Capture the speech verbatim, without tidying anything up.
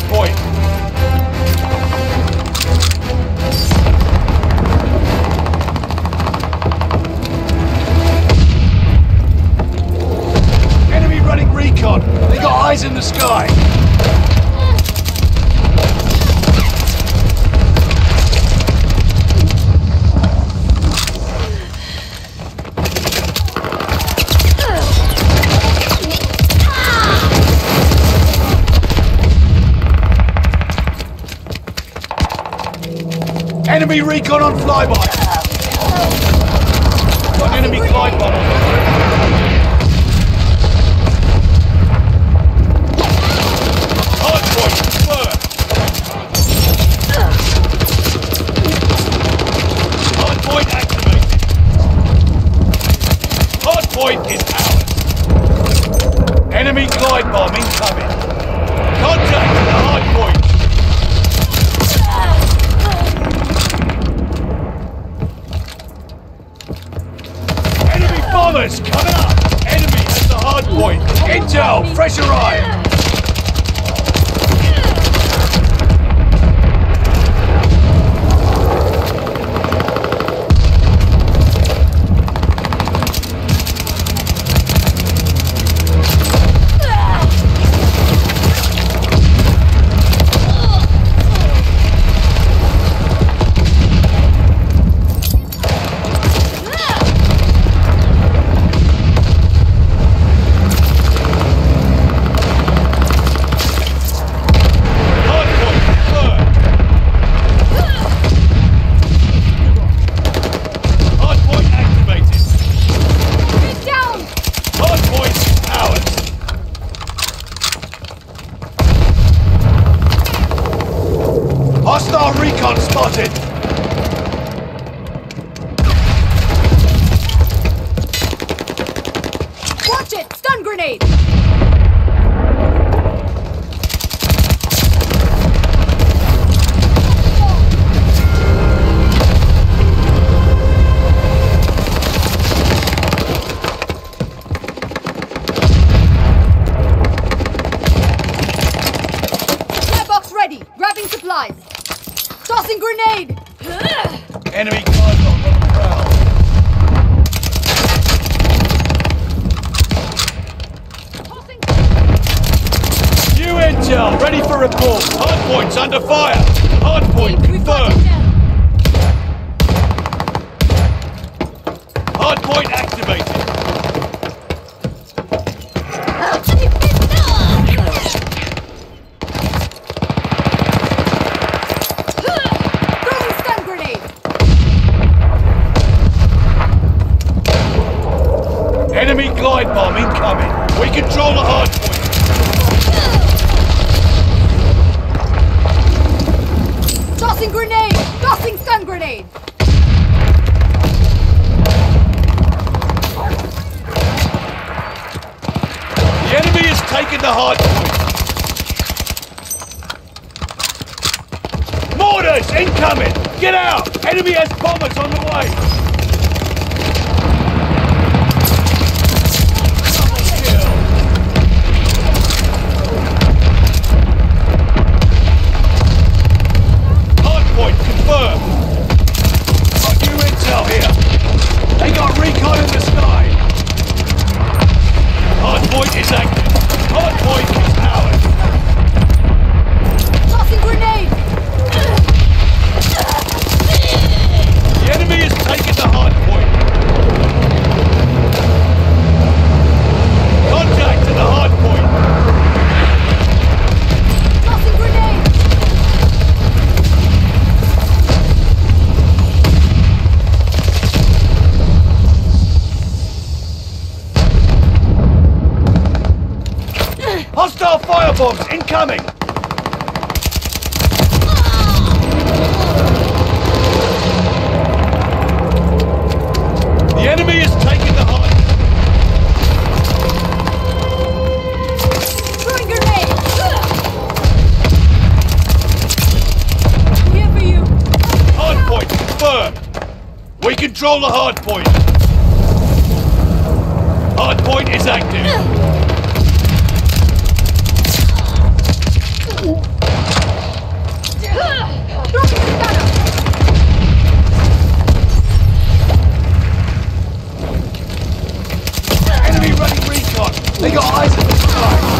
that point. Enemy running recon. They got eyes in the sky. Enemy recon on flyby! Got an enemy glide bomb on flyby. Hard point, first! Hard point activated. Hard point is ours. Enemy glide bomb incoming. Contact with the hard point! Bombers coming up! Enemy at the hard point! Intel, fresh arrived! Ready for report. Hard points under fire. Hard point confirmed. Hard point activated. Throwing stun grenade. Enemy glide bomb incoming. We control the hard point. Tossing grenade! Tossing stun grenade! The enemy has taken the hard point! Mortars incoming! Get out! Enemy has bombers on the way! Hostile firebombs incoming! The enemy is taking the high. Throwing grenade! Here for you! Hard point confirmed! We control the hard point! Hard point is active! Ooh. They got eyes in the sky.